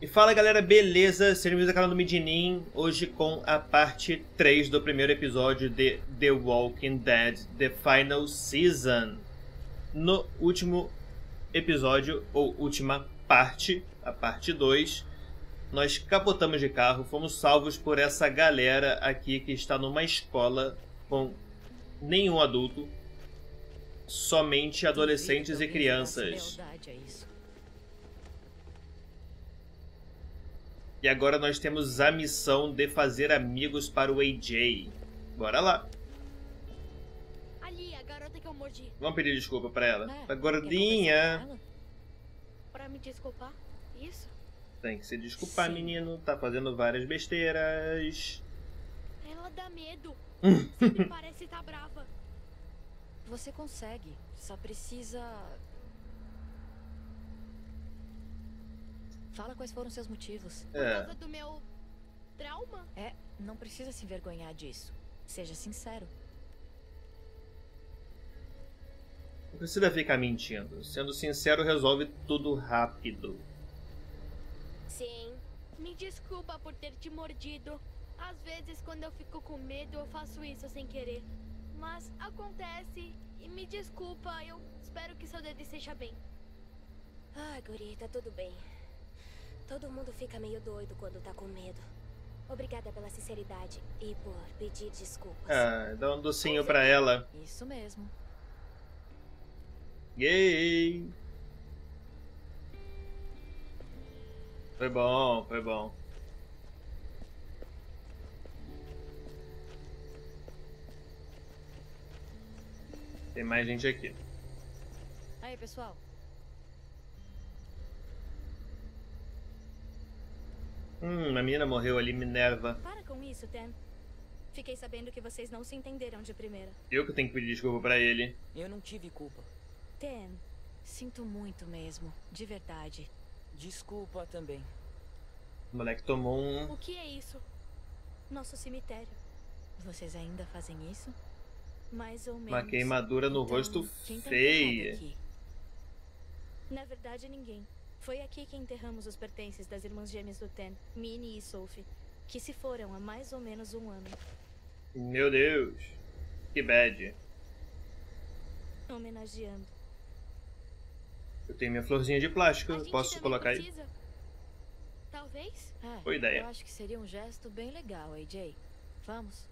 E fala galera, beleza? Sejam bem-vindos ao canal do Midinim, hoje com a parte 3 do primeiro episódio de The Walking Dead, The Final Season. No último episódio, ou última parte, a parte 2, nós capotamos de carro, fomos salvos por essa galera aqui que está numa escola com nenhum adulto, somente adolescentes e crianças. E agora nós temos a missão de fazer amigos para o AJ. Bora lá. Ali, a garota que eu mordi. Vamos pedir desculpa pra ela. Tá gordinha. Pra me desculpar? Isso? Tem que se desculpar, sim, menino. Tá fazendo várias besteiras. Ela dá medo. Sempre parece estar brava. Você consegue. Só precisa... Fala quais foram seus motivos. Por causa do meu trauma? É, não precisa se envergonhar disso. Seja sincero. Não precisa ficar mentindo. Sendo sincero resolve tudo rápido. Sim. Me desculpa por ter te mordido. Às vezes quando eu fico com medo eu faço isso sem querer. Mas acontece e me desculpa. Eu espero que seu dedo esteja bem. Ah, guri, tá tudo bem. Todo mundo fica meio doido quando tá com medo. Obrigada pela sinceridade e por pedir desculpas. Ah, dá um docinho pra ela. Isso mesmo. Yay! Foi bom, foi bom. Tem mais gente aqui. Aí, pessoal. A menina morreu ali, Minerva. Para com isso, Tem. Fiquei sabendo que vocês não se entenderam de primeira. Eu que tenho que pedir desculpa pra ele. Eu não tive culpa. Tem, sinto muito mesmo, de verdade. Desculpa também. O moleque tomou um... O que é isso? Nosso cemitério. Vocês ainda fazem isso? Mais ou menos. Uma queimadura no rosto feia. Na verdade, ninguém. Foi aqui que enterramos os pertences das irmãs gêmeas do Ten, Minnie e Sophie, que se foram há mais ou menos um ano. Meu Deus, que bad. Homenageando. Eu tenho minha florzinha de plástico, eu posso colocar aí? Talvez? Boa ideia. Eu acho que seria um gesto bem legal, AJ. Vamos.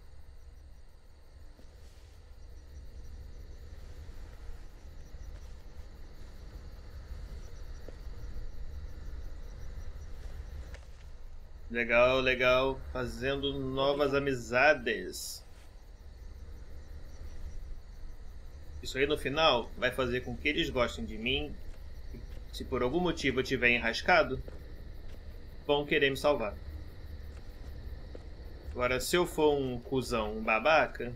Legal, legal. Fazendo novas amizades. Isso aí no final vai fazer com que eles gostem de mim. Se por algum motivo eu tiver enrascado, vão querer me salvar. Agora, se eu for um cuzão, um babaca,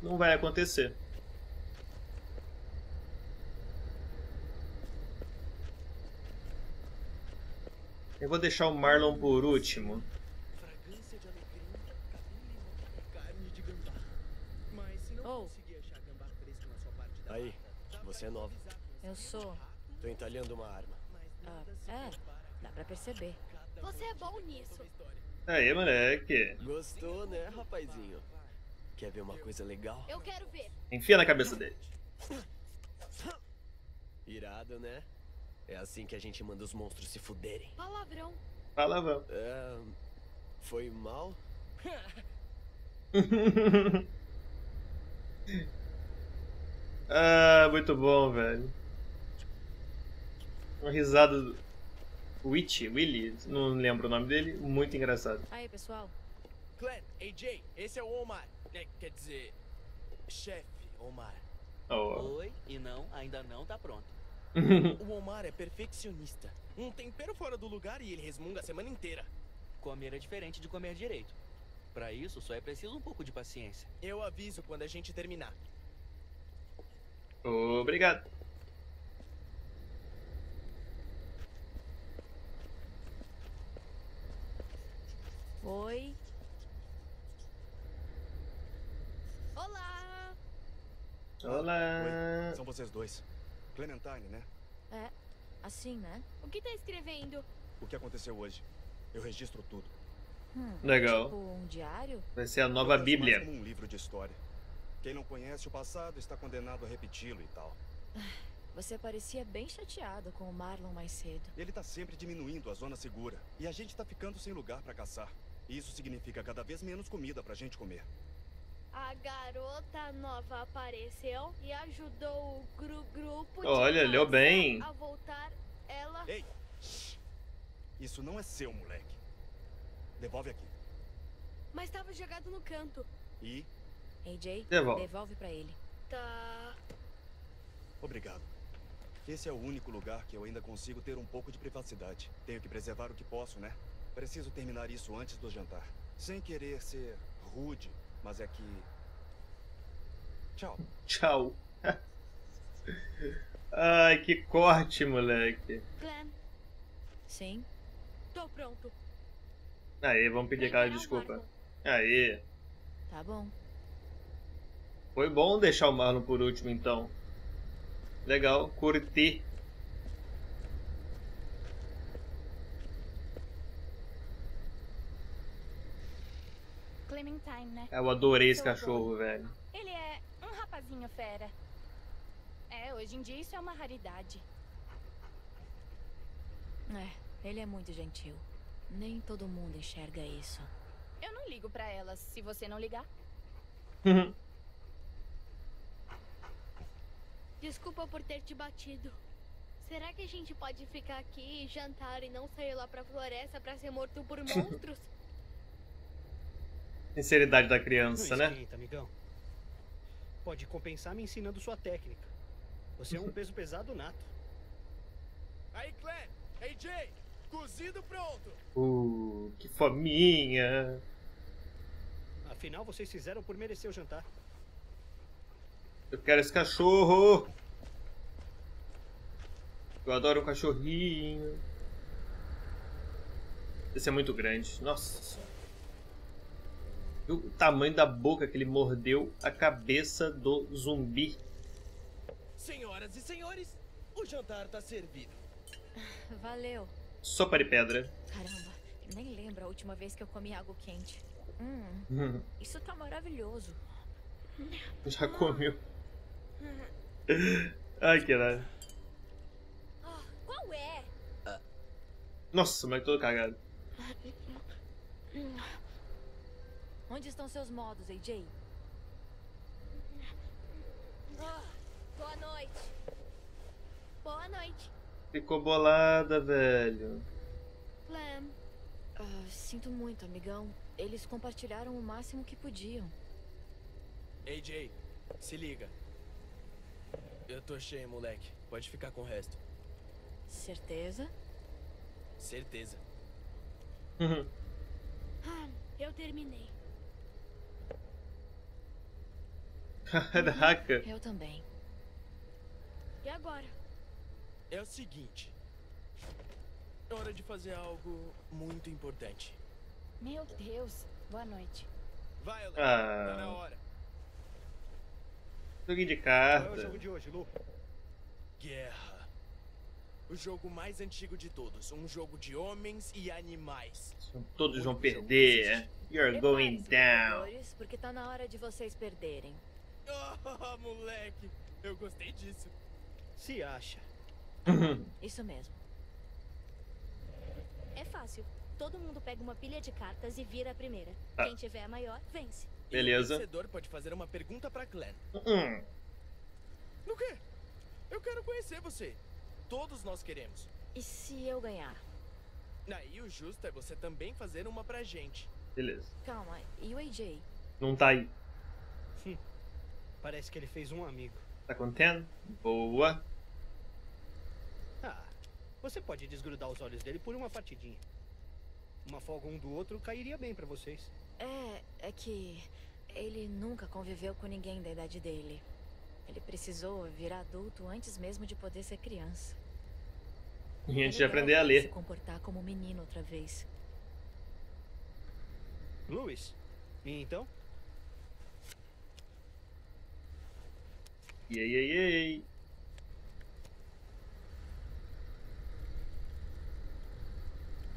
não vai acontecer. Eu vou deixar o Marlon por último. Oh. Aí, você é nova. Eu sou. Tô entalhando uma arma. É, dá pra perceber. Você é bom nisso. Aí, moleque. Gostou, né, rapazinho? Quer ver uma coisa legal? Eu quero ver. Enfia na cabeça dele. Irado, né? É assim que a gente manda os monstros se fuderem. Palavrão. Palavrão. É, foi mal? Ah, muito bom, velho. Uma risada do... Willy, não lembro o nome dele. Muito engraçado. Aí, pessoal. Glenn, AJ, esse é o Omar. Quer dizer, chefe Omar. Oh. Oi, e não, ainda não tá pronto. O Omar é perfeccionista. Um tempero fora do lugar e ele resmunga a semana inteira. Comer é diferente de comer direito. Pra isso, só é preciso um pouco de paciência. Eu aviso quando a gente terminar. Obrigado. Oi. Olá. Olá. Oi. São vocês dois. Clementine, né? É, assim, né? O que tá escrevendo? o que aconteceu hoje. Eu registro tudo. Legal. Tipo um diário? Vai ser a nova Bíblia. Mais como um livro de história. Quem não conhece o passado está condenado a repeti-lo e tal. Você parecia bem chateado com o Marlon mais cedo. Ele tá sempre diminuindo a zona segura. E a gente tá ficando sem lugar pra caçar. Isso significa cada vez menos comida pra gente comer. A garota nova apareceu e ajudou o grupo de Olha, leu bem. A voltar ela... Ei! Isso não é seu, moleque. Devolve aqui. Mas tava jogado no canto. E? AJ, devolve pra ele. Tá. Obrigado. Esse é o único lugar que eu ainda consigo ter um pouco de privacidade. Tenho que preservar o que posso, né? Preciso terminar isso antes do jantar. Sem querer ser rude, mas é que... Tchau. Tchau. Ai, que corte, moleque. Glenn. Sim? Tô pronto. Aí, vamos pedir aquela desculpa. Aí. Tá bom. Foi bom deixar o Marlon por último, então. Legal, curti. Clementine, né? Eu adorei esse cachorro, velho. Ele é um rapazinho fera. É, hoje em dia isso é uma raridade. É, ele é muito gentil. Nem todo mundo enxerga isso. Eu não ligo pra elas, se você não ligar. Desculpa por ter te batido. Será que a gente pode ficar aqui e jantar e não sair lá pra floresta pra ser morto por monstros? Sinceridade da criança, não esquenta, né? Amigão. Pode compensar me ensinando sua técnica. Você é um peso pesado nato. Aí, Clé! AJ! Cozido pronto! Que fominha! Afinal, vocês fizeram por merecer o jantar. Eu quero esse cachorro. Eu adoro o cachorrinho. Esse é muito grande. Nossa. O tamanho da boca que ele mordeu a cabeça do zumbi. Senhoras e senhores, o jantar tá servido. Valeu. Sopa de pedra. Caramba, nem lembro a última vez que eu comi algo quente. Isso tá maravilhoso. Já comeu. Ai, que nada. Qual é? Nossa, mas tô cagado. Onde estão seus modos, AJ? Boa noite. Boa noite. Ficou bolada, velho. Clem. Sinto muito, amigão. Eles compartilharam o máximo que podiam. AJ, se liga. Eu tô cheio, moleque. Pode ficar com o resto. Certeza? Certeza. Eu terminei. Caraca. Eu também. E agora? É o seguinte. É hora de fazer algo muito importante. Meu Deus. Boa noite. Vai, Léo. Tá na hora. Joguinho de carta. Qual é o jogo de hoje, Lu? Guerra. O jogo mais antigo de todos. Um jogo de homens e animais. Todos vão perder. You're going down. Porque tá na hora de vocês perderem. Oh, moleque. Eu gostei disso. Se acha. Isso mesmo. É fácil. Todo mundo pega uma pilha de cartas e vira a primeira. Quem tiver a maior, vence. Beleza. O vencedor pode fazer uma pergunta pra Glenn. No quê? Eu quero conhecer você. Todos nós queremos. E se eu ganhar? Aí o justo é você também fazer uma pra gente. Beleza. Calma, e o AJ? Não tá aí. Parece que ele fez um amigo. Tá contendo? Boa. Você pode desgrudar os olhos dele por uma partidinha. Uma folga um do outro cairia bem pra vocês. É que ele nunca conviveu com ninguém da idade dele. Ele precisou virar adulto antes mesmo de poder ser criança. E a gente ia aprender a ler. Se comportar como menino outra vez. Luiz, e então? Ei.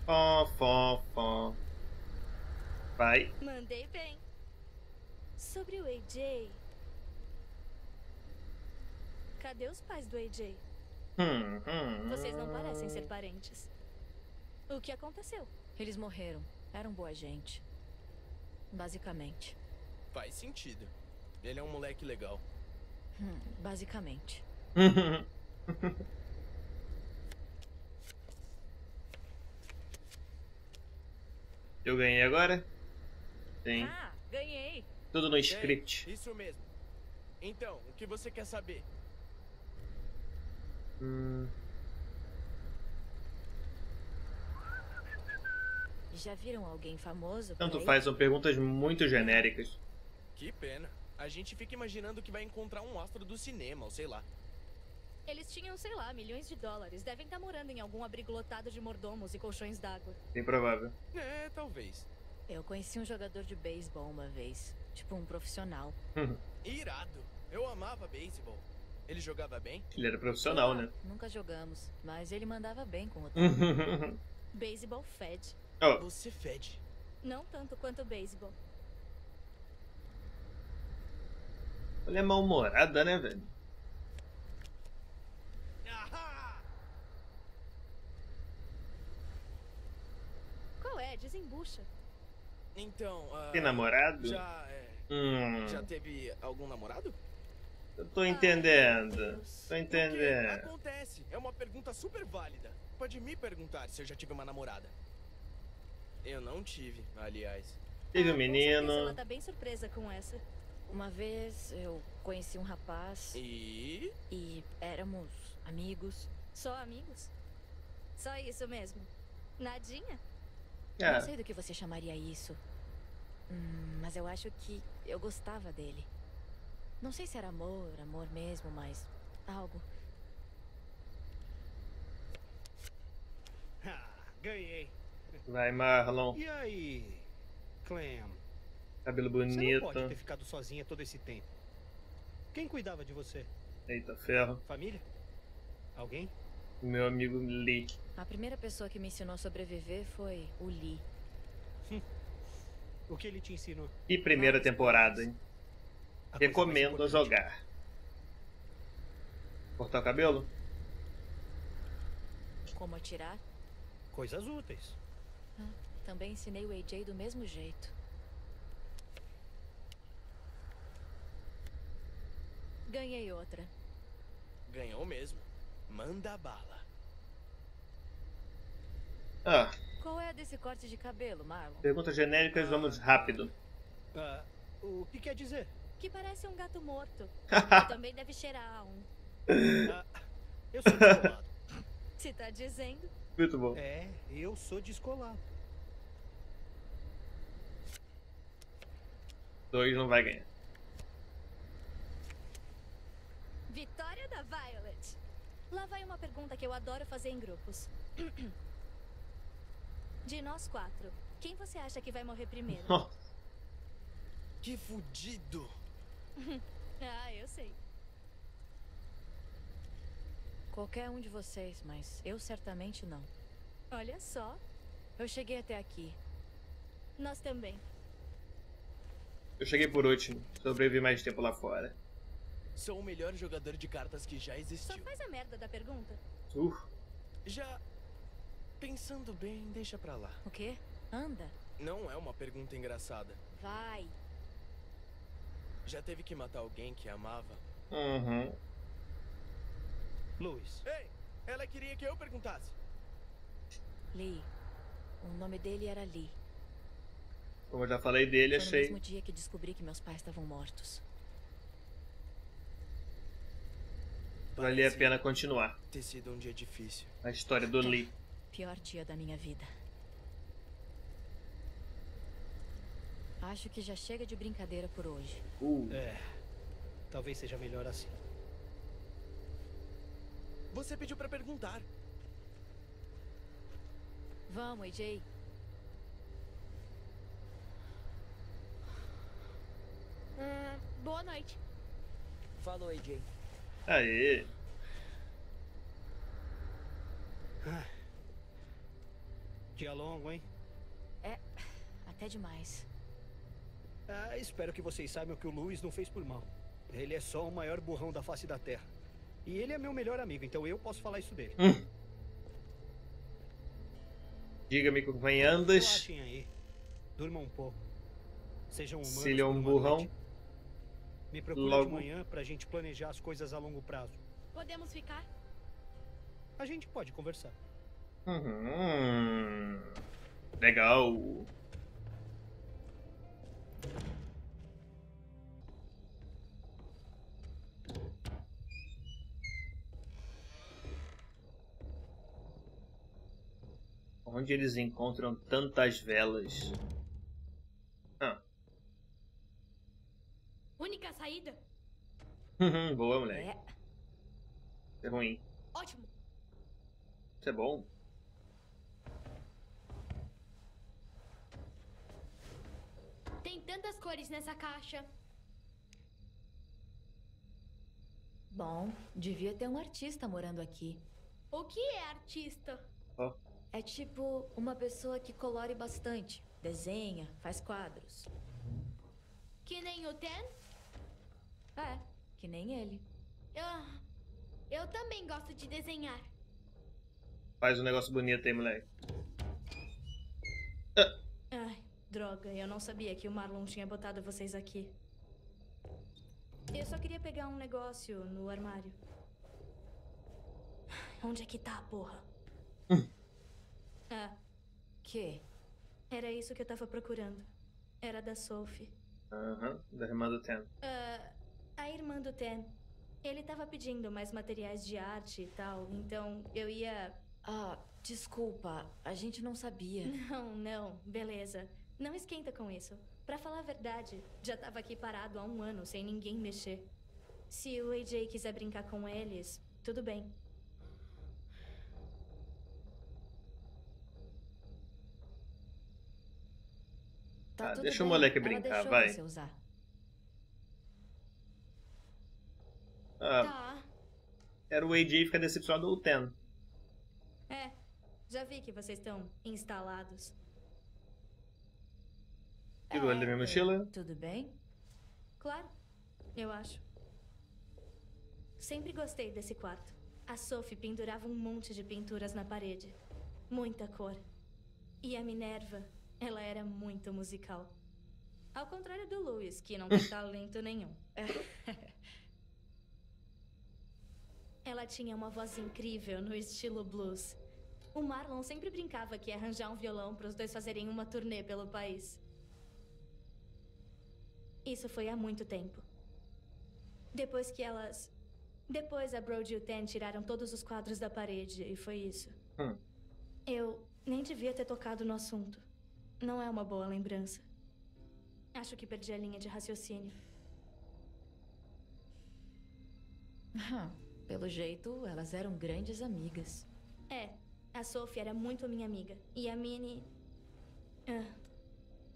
Fó. Vai. Mandei bem. Sobre o AJ. Cadê os pais do AJ? Vocês não parecem ser parentes. O que aconteceu? Eles morreram. Eram boa gente. Basicamente. Faz sentido. Ele é um moleque legal. Basicamente. Eu ganhei agora? Sim. Ah, ganhei. Tudo no script. Isso mesmo. Então, o que você quer saber? Já viram alguém famoso? Tanto faz, são perguntas muito genéricas. Que pena. A gente fica imaginando que vai encontrar um astro do cinema, ou sei lá. Eles tinham, sei lá, milhões de dólares. Devem estar morando em algum abrigo lotado de mordomos e colchões d'água. Improvável. É, talvez. Eu conheci um jogador de beisebol uma vez. Tipo um profissional. Irado. Eu amava beisebol. Ele jogava bem? Ele era profissional, né? Nunca jogamos, mas ele mandava bem com o time. Beisebol fede. Oh. Você fede. Não tanto quanto beisebol. Ela é mal-humorada, né, velho? Qual é? Desembucha. Então, tem namorado? Já teve algum namorado? Eu tô entendendo. Tô entendendo. O que acontece? É uma pergunta super válida. Pode me perguntar se eu já tive uma namorada. Eu não tive, aliás. Teve um menino. Ela tá bem surpresa com essa. Uma vez eu conheci um rapaz e éramos amigos. Só amigos? Só isso mesmo? Nadinha? É. Não sei do que você chamaria isso. Mas eu acho que eu gostava dele. Não sei se era amor mesmo, mas algo. Ganhei. Vai, Marlon. E aí, Clem? Cabelo bonito. Você não pode ter ficado sozinha todo esse tempo. Quem cuidava de você? Eita ferro. Família? Alguém? Meu amigo Lee. A primeira pessoa que me ensinou a sobreviver foi o Lee. O que ele te ensinou? E primeira temporada, hein? Recomendo jogar. Cortar o cabelo? Como atirar? Coisas úteis. Também ensinei o AJ do mesmo jeito. Ganhei outra. Ganhou mesmo. Manda bala. Qual é a desse corte de cabelo, Marlon? Perguntas genéricas, vamos rápido. O que quer dizer? Que parece um gato morto. Também deve cheirar a um. Eu sou descolado. Você tá dizendo? Muito bom. É, eu sou descolado. 2 não vai ganhar. Vitória da Violet. Lá vai uma pergunta que eu adoro fazer em grupos. De nós 4, quem você acha que vai morrer primeiro? Que fudido. Eu sei. Qualquer um de vocês, mas eu certamente não. Olha só. Eu cheguei até aqui. Nós também. Eu cheguei por último. Sobrevivi mais tempo lá fora. Sou o melhor jogador de cartas que já existiu. Só faz a merda da pergunta. Já... Pensando bem, deixa pra lá. O quê? Anda. Não é uma pergunta engraçada. Vai. Já teve que matar alguém que amava? Luiz. Ei, ela queria que eu perguntasse. Lee. O nome dele era Lee. Como eu já falei dele, achei... Foi no mesmo dia que descobri que meus pais estavam mortos. Valia a pena continuar. Ter sido um dia difícil. A história do Lee. Pior dia da minha vida. Acho que já chega de brincadeira por hoje. É. Talvez seja melhor assim. Você pediu pra perguntar. Vamos, AJ. Boa noite. Falou, AJ. Aê. Dia longo, hein? É, até demais. Ah, espero que vocês saibam que o Luiz não fez por mal. Ele é só o maior burrão da face da Terra. E ele é meu melhor amigo, então eu posso falar isso dele. Diga-me, companhandas. Durma um pouco. Sejam humanos. Se ele é um burrão. Noite. Me procura logo de manhã pra gente planejar as coisas a longo prazo. Podemos ficar? A gente pode conversar. Legal. Onde eles encontram tantas velas? Única saída. Boa, moleque. É ruim. Ótimo. Isso é bom. Tem tantas cores nessa caixa. Bom, devia ter um artista morando aqui. O que é artista? Oh. É tipo uma pessoa que colore bastante, desenha, faz quadros. Que nem o Ten? É, que nem ele. Eu também gosto de desenhar. Faz um negócio bonito aí, moleque. Ai, droga, eu não sabia que o Marlon tinha botado vocês aqui. Eu só queria pegar um negócio no armário. Onde é que tá, porra? Ah, que? Era isso que eu tava procurando. Era da Sophie. Aham, da irmã do Ten. A irmã do Ten. Ele tava pedindo mais materiais de arte e tal, então eu ia... Ah, desculpa, a gente não sabia. Não, beleza. Não esquenta com isso. Pra falar a verdade, já tava aqui parado há um ano sem ninguém mexer. Se o AJ quiser brincar com eles, tudo bem. Tá, deixa o moleque brincar, vai. Tá. Era o AJ ficar decepcionado ou o Ten. É, já vi que vocês estão instalados. Tirou ele da minha mochila? Tudo bem? Claro, eu acho. Sempre gostei desse quarto. A Sophie pendurava um monte de pinturas na parede. Muita cor. E a Minerva... Ela era muito musical. Ao contrário do Luiz, que não tem talento nenhum. Ela tinha uma voz incrível no estilo blues. O Marlon sempre brincava que ia arranjar um violão para os dois fazerem uma turnê pelo país. Isso foi há muito tempo. Depois a Brody e o Ten tiraram todos os quadros da parede, e foi isso. Eu nem devia ter tocado no assunto. Não é uma boa lembrança. Acho que perdi a linha de raciocínio. Pelo jeito, elas eram grandes amigas. É, a Sophie era muito minha amiga. E a Minnie...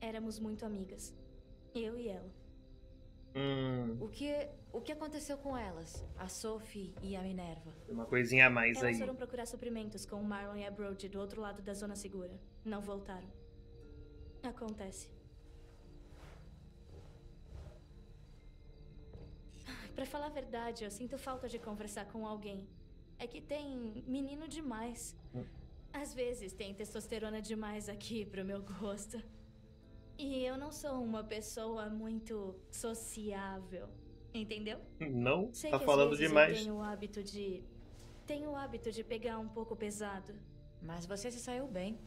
éramos muito amigas. Eu e ela. O que aconteceu com elas? A Sophie e a Minerva? Uma coisinha a mais aí. Elas foram procurar suprimentos com o Marlon e a Brody do outro lado da zona segura. Não voltaram. Acontece. Pra falar a verdade, eu sinto falta de conversar com alguém. É que tem menino demais. Às vezes tem testosterona demais aqui pro meu gosto. E eu não sou uma pessoa muito sociável, entendeu? Não, sei tá que falando às vezes demais. Eu tenho o hábito de pegar um pouco pesado. Mas você se saiu bem.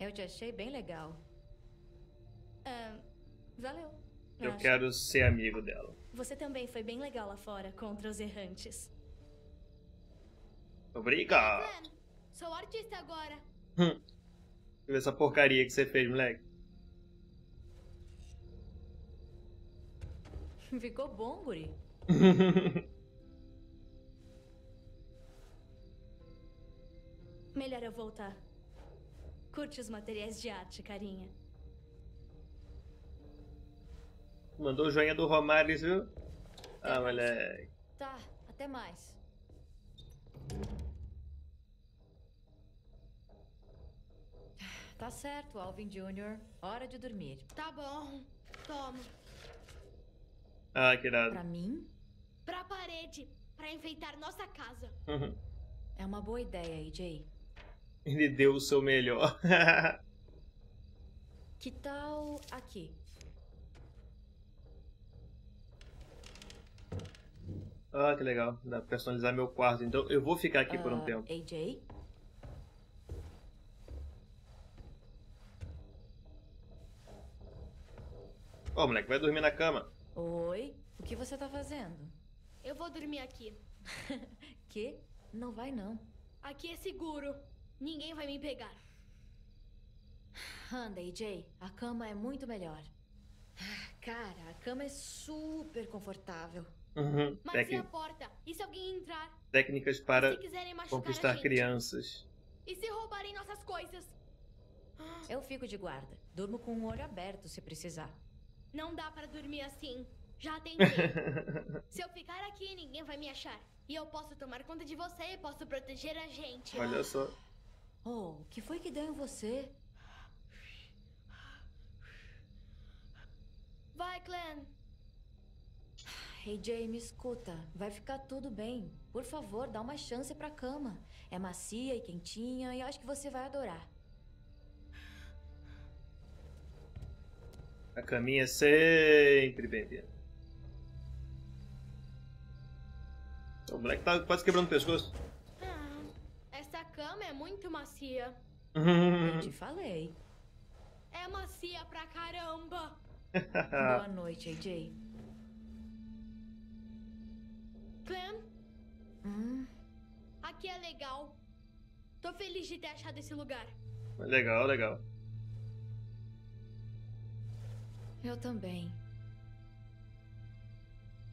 Eu te achei bem legal. Valeu. Eu quero ser amigo dela. Você também foi bem legal lá fora contra os errantes. Obrigado. Sou artista agora. Essa porcaria que você fez, moleque. Ficou bom, guri. Melhor eu voltar. Curte os materiais de arte, carinha. Mandou o joinha do Romares, viu? Ah, moleque. Tá, até mais. Tá certo, Alvin Jr. Hora de dormir. Tá bom. Toma. Ah, que irado. Pra mim? Pra parede. Pra enfeitar nossa casa. Uhum. É uma boa ideia, AJ. Ele deu o seu melhor. Que tal aqui? Ah, que legal. Dá pra personalizar meu quarto. Então eu vou ficar aqui por um tempo. AJ? Ó, moleque, vai dormir na cama. Oi? O que você tá fazendo? Eu vou dormir aqui. Que? Não vai não. Aqui é seguro. Ninguém vai me pegar. Anda, AJ. A cama é muito melhor. Cara, a cama é super confortável. Uhum. Mas e a porta? E se alguém entrar? Técnicas para conquistar crianças. E se roubarem nossas coisas? Eu fico de guarda. Durmo com o olho aberto se precisar. Não dá pra dormir assim. Já tentei. Se eu ficar aqui, ninguém vai me achar. E eu posso tomar conta de você e posso proteger a gente. Olha só. Oh, o que foi que deu em você? Vai, Glenn. Hey, Jay, me escuta. Vai ficar tudo bem. Por favor, dá uma chance pra cama. É macia e quentinha e acho que você vai adorar. A caminha é sempre bem-vinda. O moleque tá quase quebrando o pescoço. Ah, essa cama é muito macia. Eu te falei. É macia pra caramba. Boa noite, AJ. Clem? Aqui é legal. Tô feliz de ter achado esse lugar. Legal, legal. Eu também.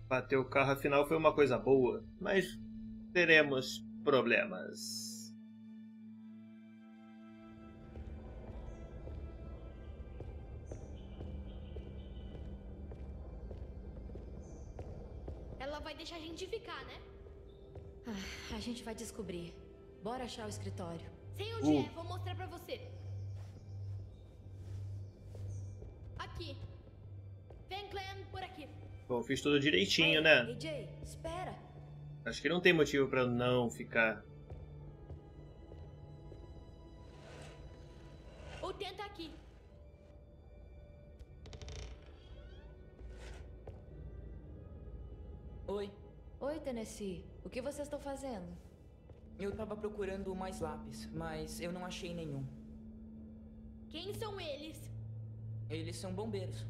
Bater o carro afinal foi uma coisa boa, mas teremos problemas. Ela vai deixar a gente ficar, né? Ah, a gente vai descobrir. Bora achar o escritório. Sei onde é, vou mostrar pra você. Aqui. Vem, Clem, por aqui. Bom, fiz tudo direitinho, ei, né? AJ, espera. Acho que não tem motivo pra não ficar. O tenta aqui. Oi. Oi, Tennessee. O que vocês estão fazendo? Eu tava procurando mais lápis, mas eu não achei nenhum. Quem são eles? Eles são bombeiros.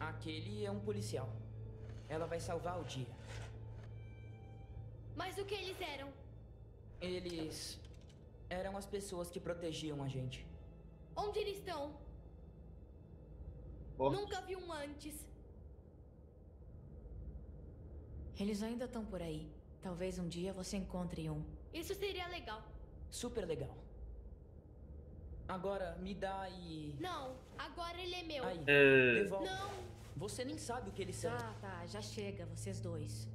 Aquele é um policial. Ela vai salvar o dia. Mas o que eles eram? Eles eram as pessoas que protegiam a gente. Onde eles estão? Oh. Nunca vi um antes. Eles ainda estão por aí. Talvez um dia você encontre um. Isso seria legal. Super legal. Agora, me dá e... Não, agora ele é meu. Aí, devolve. Não. Você nem sabe o que ele sabe. Ah, tá, já chega, vocês dois.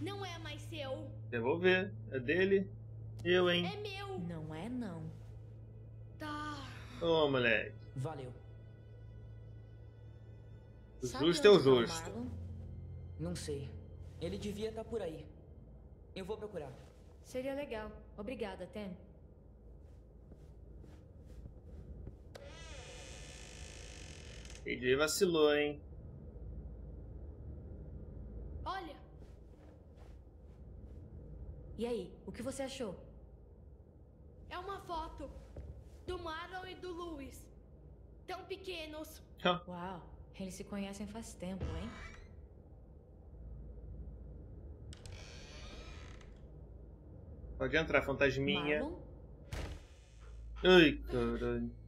Não é mais seu. Devolver, é dele. Eu, hein? É meu. Não é, não. Tá. Ô, moleque. Valeu. O justo é o justo. Não sei. Ele devia estar por aí. Eu vou procurar. Seria legal. Obrigada, Tem. Ele vacilou, hein? Olha! E aí, o que você achou? É uma foto do Marlon e do Luiz. Tão pequenos. Uau, eles se conhecem faz tempo, hein? Pode entrar, fantasminha. Marlon? Ai, caralho.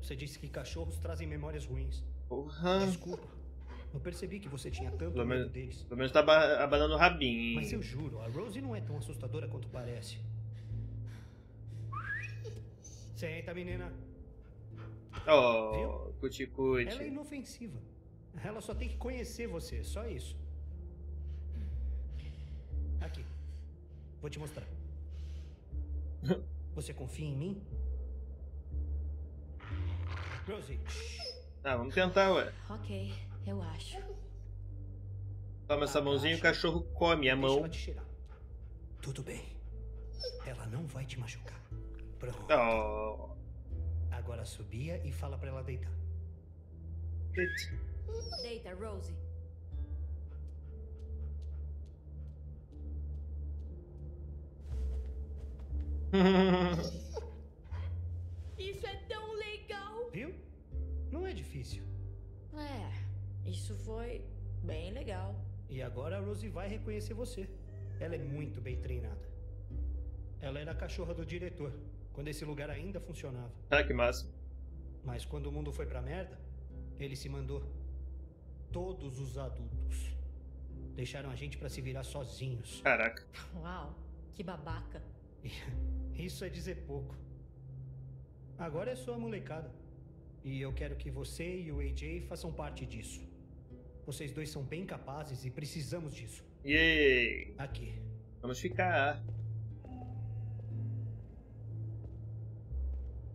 Você disse que cachorros trazem memórias ruins. Porra. Desculpa. Não percebi que você tinha tanto medo deles. Pelo menos tá abanando o rabinho. Mas eu juro, a Rose não é tão assustadora quanto parece. Senta, menina. Oh, cuti-cuti. Ela é inofensiva. Ela só tem que conhecer você, só isso. Aqui. Vou te mostrar. Você confia em mim? Rosie. Ah, vamos tentar, ué. Ok, eu acho. Toma essa mãozinha e o cachorro come a mão. Tudo bem. Ela não vai te machucar. Pronto. Oh. Agora subia e fala pra ela deitar. Deita, Rosie. Isso é tão legal. Viu? Não é difícil. É, isso foi bem legal. E agora a Rosie vai reconhecer você. Ela é muito bem treinada. Ela era a cachorra do diretor, quando esse lugar ainda funcionava. Ah, que massa. Mas quando o mundo foi pra merda, ele se mandou. Todos os adultos deixaram a gente pra se virar sozinhos. Caraca. Uau, que babaca. Isso é dizer pouco. Agora é só a molecada. E eu quero que você e o AJ façam parte disso. Vocês dois são bem capazes e precisamos disso. Yay! Aqui. Vamos ficar.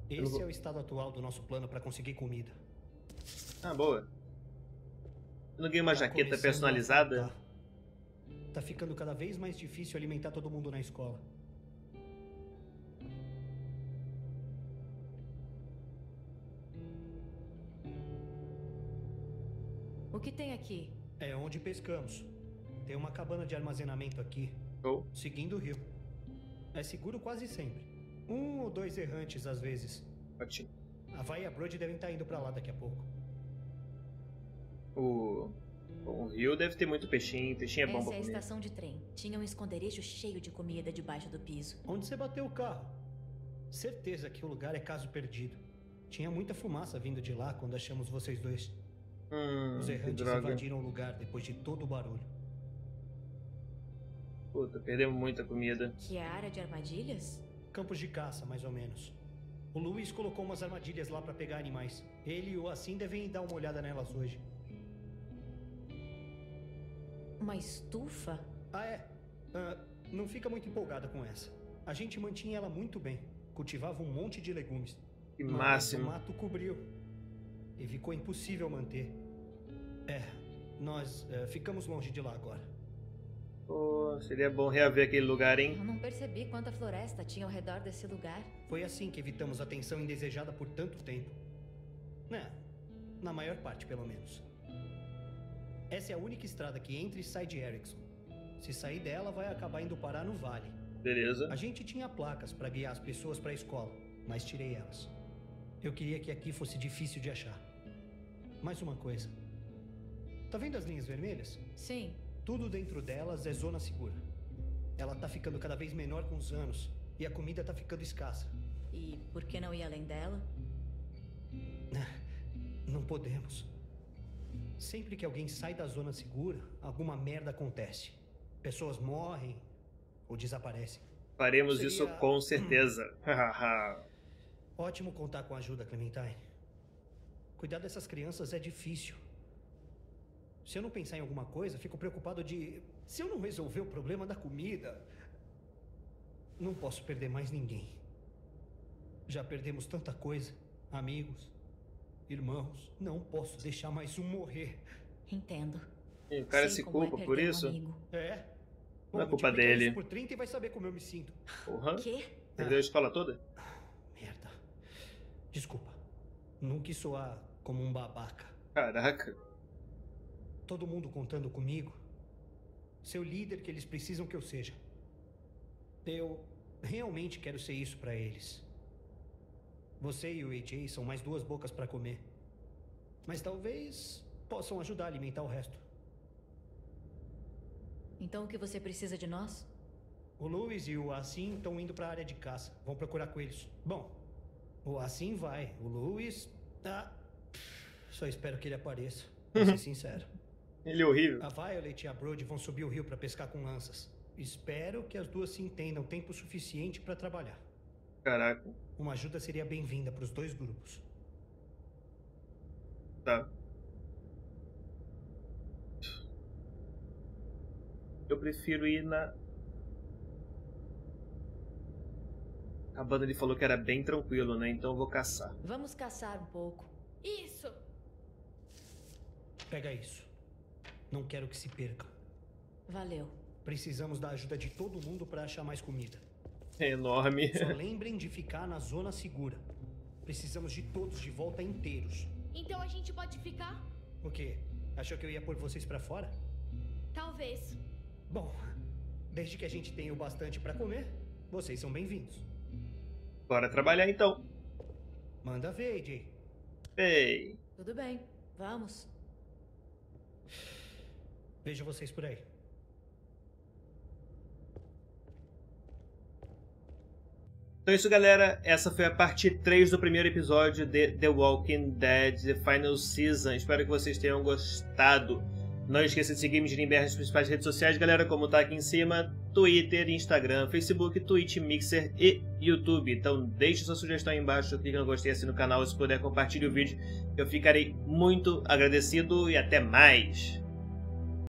Esse é o estado atual do nosso plano para conseguir comida. Ah, boa. Eu não ganhei uma jaqueta personalizada? Tá ficando cada vez mais difícil alimentar todo mundo na escola. O que tem aqui? É onde pescamos. Tem uma cabana de armazenamento aqui, seguindo o rio. É seguro quase sempre. 1 ou 2 errantes às vezes. Ótimo. A Vai e a Brody devem estar indo pra lá daqui a pouco. O rio deve ter muito peixinho. Peixinho é bom pra comer. Essa é a estação de trem. Tinha um esconderijo cheio de comida debaixo do piso. Onde você bateu o carro? Certeza que o lugar é caso perdido. Tinha muita fumaça vindo de lá quando achamos vocês dois. Os errantes invadiram o lugar depois de todo o barulho. Puta, perdemos muita comida. Que é a área de armadilhas? Campos de caça, mais ou menos. O Luiz colocou umas armadilhas lá pra pegar animais. Ele e o Assim devem dar uma olhada nelas hoje. Uma estufa? Ah, é. Não fica muito empolgada com essa. A gente mantinha ela muito bem. Cultivava um monte de legumes. Que máximo. Mas o mato cobriu. E ficou impossível manter. É, nós ficamos longe de lá agora. Oh, seria bom reaver aquele lugar, hein? Eu não percebi quanta floresta tinha ao redor desse lugar. Foi assim que evitamos a tensão indesejada por tanto tempo. Né, na maior parte, pelo menos. Essa é a única estrada que entra e sai de Erickson. Se sair dela, vai acabar indo parar no vale. Beleza. A gente tinha placas pra guiar as pessoas pra escola, mas tirei elas. Eu queria que aqui fosse difícil de achar. Mais uma coisa. Tá vendo as linhas vermelhas? Sim. Tudo dentro delas é zona segura. Ela tá ficando cada vez menor com os anos. E a comida tá ficando escassa. E por que não ir além dela? Não podemos. Sempre que alguém sai da zona segura, alguma merda acontece. Pessoas morrem ou desaparecem. Faremos isso com certeza. Ótimo contar com a ajuda, Clementine. Cuidar dessas crianças é difícil. Se eu não pensar em alguma coisa, fico preocupado de... Se eu não resolver o problema da comida... Não posso perder mais ninguém. Já perdemos tanta coisa. Amigos, irmãos. Não posso deixar mais um morrer. Entendo. E o cara se culpa por isso? É. Não é culpa dele. Por 30 e vai saber como eu me sinto. Porra. Quê? Perdeu a escola toda? Merda. Desculpa. Não quis soar como um babaca. Caraca. Todo mundo contando comigo. Seu líder que eles precisam que eu seja. Eu realmente quero ser isso pra eles. Você e o AJ são mais 2 bocas pra comer. Mas talvez possam ajudar a alimentar o resto. Então o que você precisa de nós? O Luiz e o Assim estão indo pra área de caça. Vão procurar coelhos. Bom, o Assim vai. O Luiz... Só espero que ele apareça. Pra ser sincero. Ele é horrível. A Violet e a Brody vão subir o rio pra pescar com lanças. Espero que as duas se entendam tempo suficiente pra trabalhar. Caraca. Uma ajuda seria bem-vinda pros dois grupos. Tá. Eu prefiro ir na... A banda ele falou que era bem tranquilo, né? Então eu vou caçar. Vamos caçar um pouco. Isso! Pega isso. Não quero que se perca. Valeu. Precisamos da ajuda de todo mundo pra achar mais comida. É enorme. Só lembrem de ficar na zona segura. Precisamos de todos de volta inteiros. Então a gente pode ficar? O quê? Achou que eu ia pôr vocês pra fora? Talvez. Bom, desde que a gente tenha o bastante pra comer, vocês são bem-vindos. Bora trabalhar então. Manda ver, Jay. Ei. Tudo bem, vamos. Vejo vocês por aí. Então é isso, galera. Essa foi a parte 3 do primeiro episódio de The Walking Dead, The Final Season. Espero que vocês tenham gostado. Não esqueça de seguir Midinim nas principais redes sociais, galera, como tá aqui em cima. Twitter, Instagram, Facebook, Twitch, Mixer e YouTube. Então deixe sua sugestão aí embaixo, clica no gostei, assina o canal, se puder compartilhe o vídeo. Eu ficarei muito agradecido e até mais!